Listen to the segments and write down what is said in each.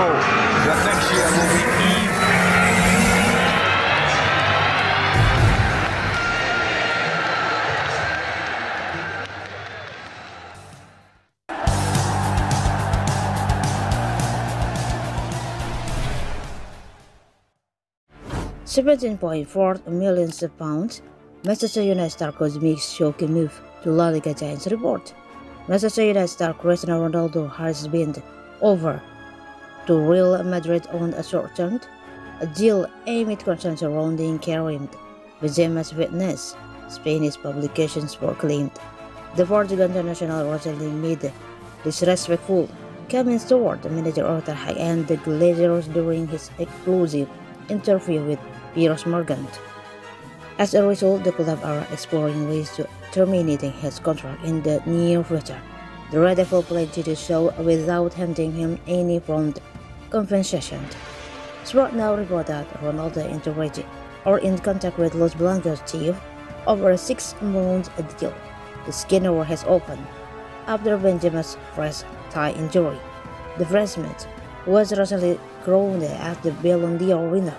goal that next year will be even. £17.4 million, Manchester United star coach makes shocking move to La Liga Giants report. Manchester United star Cristiano Ronaldo has been over to Real Madrid on a short-term deal amid concerns surrounding Karim Benzema's fitness, Spanish publications proclaimed. The Portugal international recently made disrespectful comments toward the manager Erik ten Hag and the Glazers during his exclusive interview with Piers Morgan. As a result, the club are exploring ways to terminating his contract in the near future. The Red Devil pledged to do so without handing him any prompt compensation. Sport now reported that Ronaldo integrated or in contact with Los Blancos chief over a 6-month deal. The skinner has opened after Benzema's fresh thigh injury. The Frenchman was recently crowned as the Ballon d'Or winner,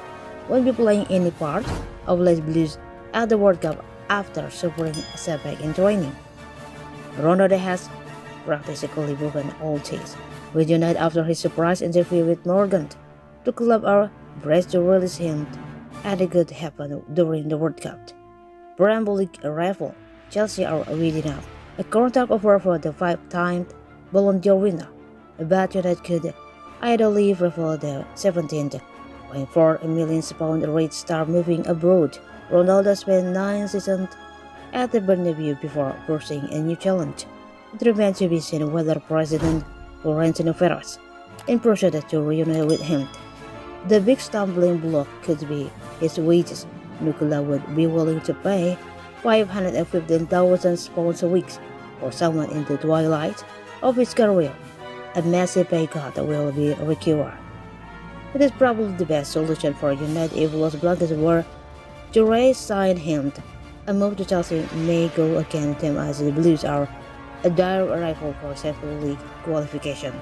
won't be playing any part of Les Blues at the World Cup after suffering a setback in training. Ronaldo has practically broken all ties with United after his surprise interview with Morgan. The club are braced to release him, and it could happen during the World Cup. Premier League rival Chelsea are waiting out a contract offer for the 5-time Ballon d'Or winner, but United could ideally prefer the 17.4 million pound rate star moving abroad. Ronaldo spent 9 seasons at the Bernabeu before pursuing a new challenge. It remains to be seen whether President Florentino Perez is pressured to reunite with him. The big stumbling block could be his wages. Nicola would be willing to pay £515,000 a week for someone in the twilight of his career. A massive pay cut will be required. It is probably the best solution for United if Los Blancos were to re-sign him. A move to Chelsea may go against him as the Blues are a dire rival for Champions League qualification.